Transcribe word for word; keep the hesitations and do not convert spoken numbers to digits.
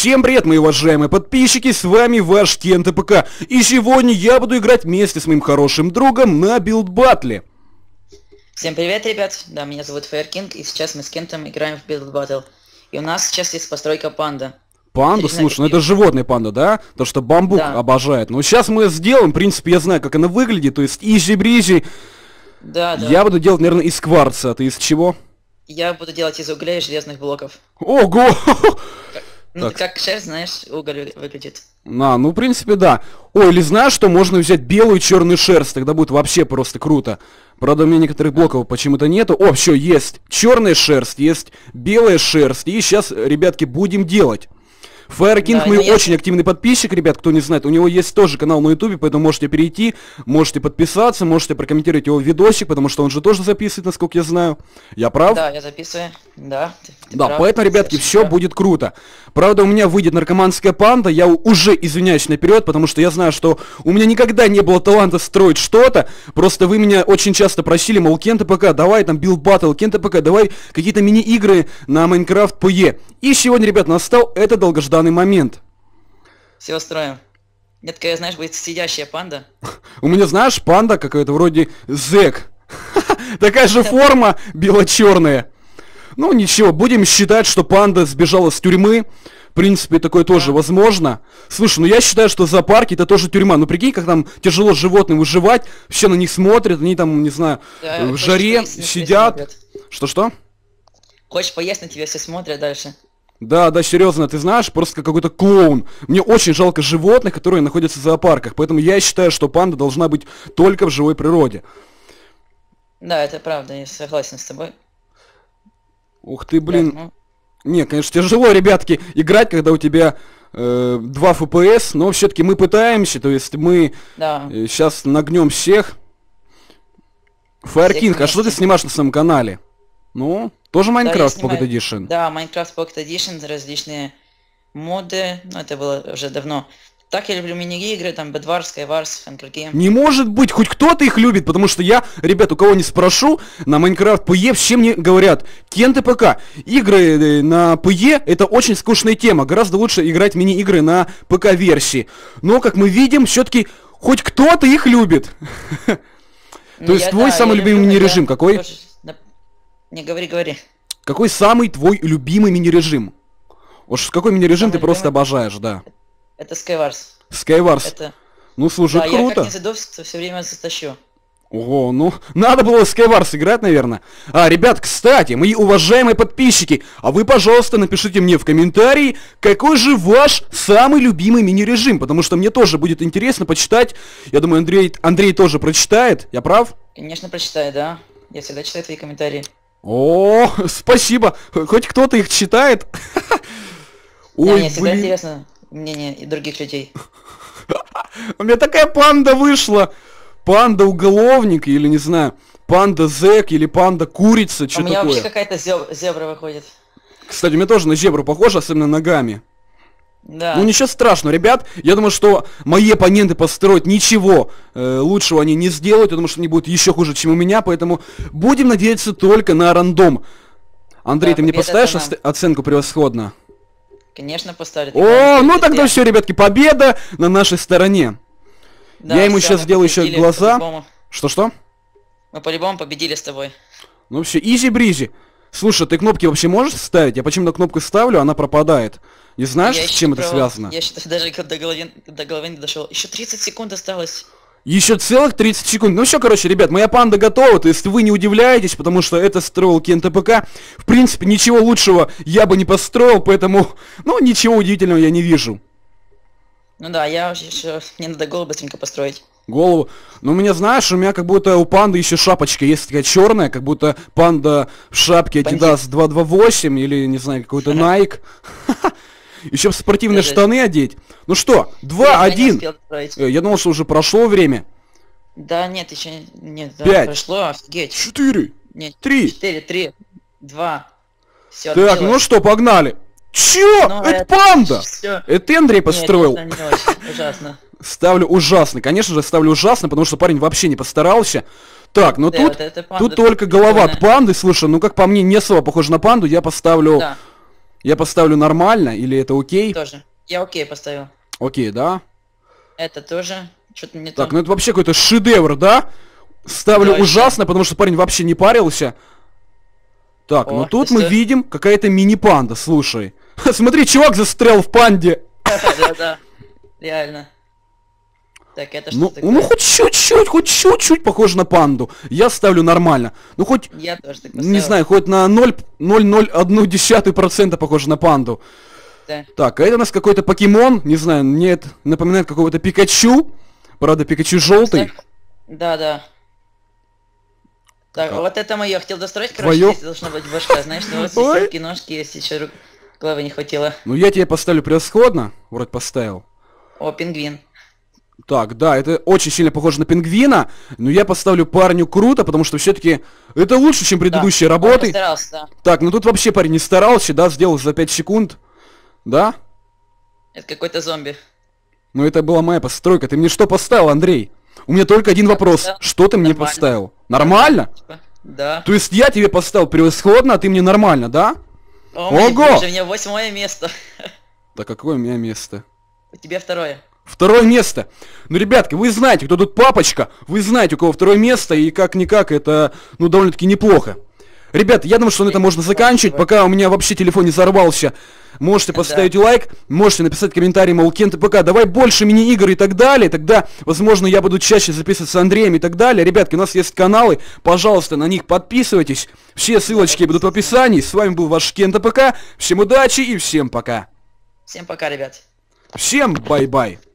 Всем привет, мои уважаемые подписчики, с вами ваш Кент ПК. И сегодня я буду играть вместе с моим хорошим другом на билд-баттле. Всем привет, ребят, да, меня зовут FireKing, и сейчас мы с Кентом играем в билд-баттл. И у нас сейчас есть постройка панда. Панду, слушай, ну это животное панда, да? То, что бамбук да. обожает. Ну сейчас мы сделаем, в принципе, я знаю, как она выглядит, то есть изи-бризи. Да, да. Я буду делать, наверное, из кварца, а ты из чего? Я буду делать из угля и железных блоков. Ого! Ну, так. Как шерсть, знаешь, уголь выглядит. А, ну, в принципе, да. Ой, или знаешь, что можно взять белую и черную шерсть, тогда будет вообще просто круто. Правда, у меня некоторых блоков почему-то нету. О, все, есть черная шерсть, есть белая шерсть. И сейчас, ребятки, будем делать. FireKing, да, мой я... очень активный подписчик, ребят, кто не знает, у него есть тоже канал на ютубе, поэтому можете перейти, можете подписаться, можете прокомментировать его видосик, потому что он же тоже записывает, насколько я знаю. Я прав? Да, я записываю, да. Ты, ты да, прав, поэтому, ребятки, все прав. Будет круто. Правда, у меня выйдет наркоманская панда, я уже извиняюсь наперед, потому что я знаю, что у меня никогда не было таланта строить что-то, просто вы меня очень часто просили, мол, Кент ПК, давай там билд баттл, Кент ПК, давай какие-то мини-игры на Майнкрафт пэ е. И сегодня, ребят, настал это долгожданное момент. Все строим. Нет, такая, знаешь, будет сидящая панда. У меня, знаешь, панда какая-то вроде зэк. Такая же форма бело-черная. Ну ничего, будем считать, что панда сбежала с тюрьмы. В принципе, такое тоже возможно. Слушай, ну я считаю, что зоопарки это тоже тюрьма. Ну прикинь, как там тяжело животным выживать. Все на них смотрят, они там, не знаю, в жаре сидят. Что-что? Хочешь поесть, на тебя все смотрят дальше. Да, да, серьезно, ты знаешь, просто какой-то клоун. Мне очень жалко животных, которые находятся в зоопарках, поэтому я считаю, что панда должна быть только в живой природе. Да, это правда, я согласен с тобой. Ух ты, блин. Да, ну... Не, конечно, тяжело, ребятки, играть, когда у тебя э, два эф пэ эс, но все-таки мы пытаемся, то есть мы да. сейчас нагнем всех. FireKing, а что ты снимаешь на своем канале? Ну... Тоже Майнкрафт да, Pocket Edition? Да, Майнкрафт Pocket Edition, различные моды, ну это было уже давно. Так я люблю мини-игры, там Bedwars, SkyWars, Fantasy Game. Не может быть, хоть кто-то их любит, потому что я, ребят, у кого не спрошу, на Майнкрафт пэ е все мне говорят, Кент ПК, игры на пэ е это очень скучная тема, гораздо лучше играть в мини-игры на ПК-версии. Но, как мы видим, все-таки хоть кто-то их любит. То есть твой самый любимый мини-режим какой? Не, говори, говори. Какой самый твой любимый мини-режим? Уж какой мини-режим ты любимый? Просто обожаешь, да? Это SkyWars. SkyWars. Это... Ну, слушай, да, круто. Я как не задовствую, все время затащу. Ого, ну, надо было SkyWars играть, наверное. А, ребят, кстати, мои уважаемые подписчики, а вы, пожалуйста, напишите мне в комментарии, какой же ваш самый любимый мини-режим, потому что мне тоже будет интересно почитать. Я думаю, Андрей, Андрей тоже прочитает, я прав? Конечно, прочитаю, да. Я всегда читаю твои комментарии. О, спасибо. Хоть кто-то их читает. Ой, мне всегда интересно мнение и других людей. У меня такая панда вышла. Панда уголовник или не знаю, панда зэк или панда курица, что такое. У меня вообще какая-то зебра выходит. Кстати, у меня тоже на зебру похоже, особенно ногами. Да. Ну ничего страшного, ребят, я думаю, что мои оппоненты построят ничего э, лучшего они не сделают, я думаю, что они будут еще хуже, чем у меня, поэтому будем надеяться только на рандом. Андрей, да, ты мне поставишь оценку превосходно? Конечно, поставлю. О, ну тогда все, ребятки, победа на нашей стороне. Да, я ему все, сейчас сделаю еще глаза. Что-что? Мы по-любому победили с тобой. Ну вообще, изи-бризи. Слушай, ты кнопки вообще можешь ставить? Я почему-то кнопку ставлю, она пропадает. Не знаешь, я с чем это прав... связано? Я считаю, даже когда голове... до головы не дошел. Еще тридцать секунд осталось. Еще целых тридцать секунд. Ну все, короче, ребят, моя панда готова, то есть вы не удивляетесь, потому что это строил Кент ПК. В принципе, ничего лучшего я бы не построил, поэтому, ну, ничего удивительного я не вижу. Ну да, я еще... Мне надо голову быстренько построить. Голову. Ну, у меня, знаешь, у меня как будто у панды еще шапочка есть такая черная, как будто панда в шапке Adidas два два восемь или, не знаю, какой-то Nike. Еще в спортивные штаны одеть. Ну что, два один. Я думал, что уже прошло время. Да, нет, еще нет. пять. Прошло, офигеть. четыре. три. четыре, три. два. Все, так, ну что, погнали. Чё? Это панда! Это Андрей построил. Ужасно. Ставлю ужасно, конечно же ставлю ужасно, потому что парень вообще не постарался. Так, но да, тут, вот тут только голова от панды, слушай, ну как по мне не особо похоже на панду, я поставлю да. Я поставлю нормально, или это окей? Тоже. Я окей поставил. Окей, да? Это тоже. Что-то не так. Так, ну это вообще какой-то шедевр, да? Ставлю да, ужасно, еще. Потому что парень вообще не парился. Так, О, ну тут мы что? видим какая-то мини-панда, слушай. Смотри, чувак застрял в панде. Да-да, реально. Так, это что такое? Ну хоть чуть-чуть, хоть чуть-чуть похоже на панду. Я ставлю нормально. Ну хоть, не знаю, хоть на ноль целых ноль ноль одна десятая процента похоже на панду. Так, а это у нас какой-то покемон, не знаю, мне это напоминает какого-то Пикачу. Правда, Пикачу желтый. Да-да. Так, вот это мое, хотел достроить, короче, здесь должна быть башка, знаешь, но вот здесь руки, ножки, если еще головы не хватило. Ну я тебе поставлю превосходно, вроде поставил. О, пингвин. Так, да, это очень сильно похоже на пингвина, но я поставлю парню круто, потому что все-таки это лучше, чем предыдущие да, работы. Он постарался, да. Так, ну тут вообще парень не старался, да, сделал за пять секунд, да? Это какой-то зомби. Ну это была моя постройка, ты мне что поставил, Андрей? У меня только один я вопрос, поставил. что ты нормально. мне поставил? Нормально? Да. То есть я тебе поставил превосходно, а ты мне нормально, да? О, Ого! Боже, у меня восьмое место. Да какое у меня место? У тебя второе. Второе место. Ну, ребятки, вы знаете, кто тут папочка, вы знаете, у кого второе место, и как-никак это, ну, довольно-таки неплохо. Ребят, я думаю, что на этом можно заканчивать, пока у меня вообще телефон не взорвался. Можете поставить да. лайк, можете написать комментарий, мол, Кент ПК, давай больше мини-игр и так далее, тогда, возможно, я буду чаще записываться с Андреем и так далее. Ребятки, у нас есть каналы, пожалуйста, на них подписывайтесь, все ссылочки будут в описании. С вами был ваш Кент ПК, всем удачи и всем пока. Всем пока, ребят. Всем бай-бай.